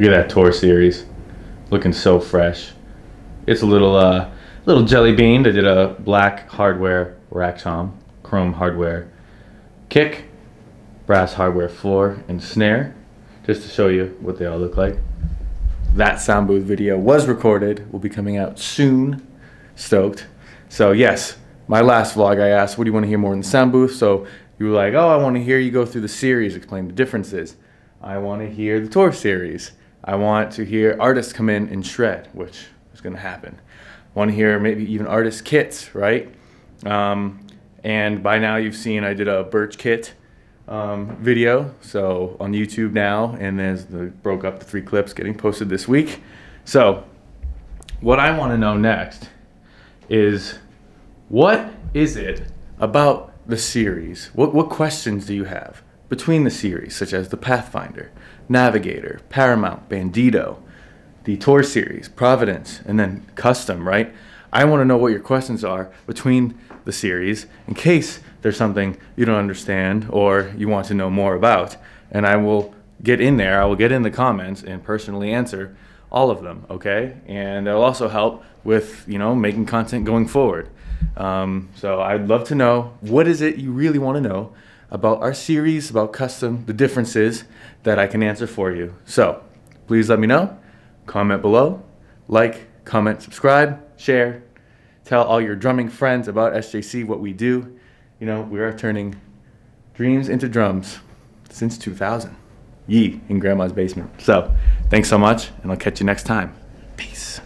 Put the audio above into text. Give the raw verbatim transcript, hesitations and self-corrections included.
Look at that tour series, looking so fresh. It's a little uh, little jelly bean. I did a black hardware rack tom, chrome hardware kick, brass hardware floor and snare, just to show you what they all look like. That sound booth video was recorded, will be coming out soon. Stoked. So yes, my last vlog I asked, what do you want to hear more in the sound booth? So you were like, oh, I want to hear you go through the series, explain the differences. I want to hear the tour series. I want to hear artists come in and shred, which is going to happen. I want to hear maybe even artist kits, right? Um, and by now you've seen I did a birch kit um, video, so on YouTube now, and there's the broke up the three clips getting posted this week. So what I want to know next is, what is it about the series? What, what questions do you have between the series, such as the Pathfinder, Navigator, Paramount, Bandito, the tour series, Providence, and then Custom, right? I want to know what your questions are between the series in case there's something you don't understand or you want to know more about. And I will get in there, I will get in the comments and personally answer all of them, okay? And that'll also help with, you know, making content going forward. Um, so I'd love to know, what is it you really want to know about our series, about Custom, the differences that I can answer for you. So please let me know, comment below, like, comment, subscribe, share, tell all your drumming friends about S J C, what we do. You know, we are turning dreams into drums since two thousand. Yee, in grandma's basement. So thanks so much, and I'll catch you next time. Peace.